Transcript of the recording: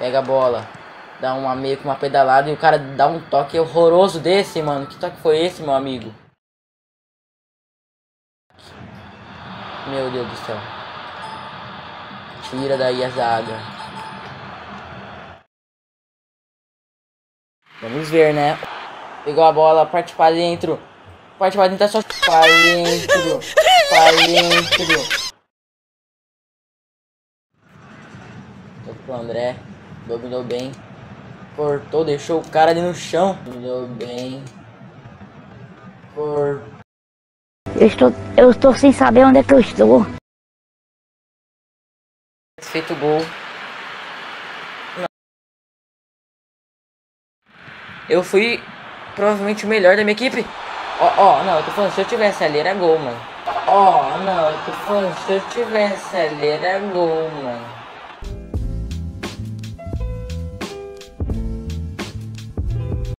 Pega a bola. Dá uma meio com uma pedalada e o cara dá um toque horroroso desse, mano. Que toque foi esse, meu amigo? Meu Deus do céu. Tira daí a zaga. Vamos ver, né? Pegou a bola, parte pra dentro. Parte pra dentro, é só... Pra dentro. Pra dentro. Tocou pro André. Dominou bem. Cortou, deixou o cara ali no chão. Dominou bem. Cortou. Eu estou sem saber onde é que eu estou. Feito o gol. Eu fui provavelmente o melhor da minha equipe. Não, eu tô falando, se eu tivesse ali era gol, mano. Não, eu tô falando, se eu tivesse ali era gol, mano.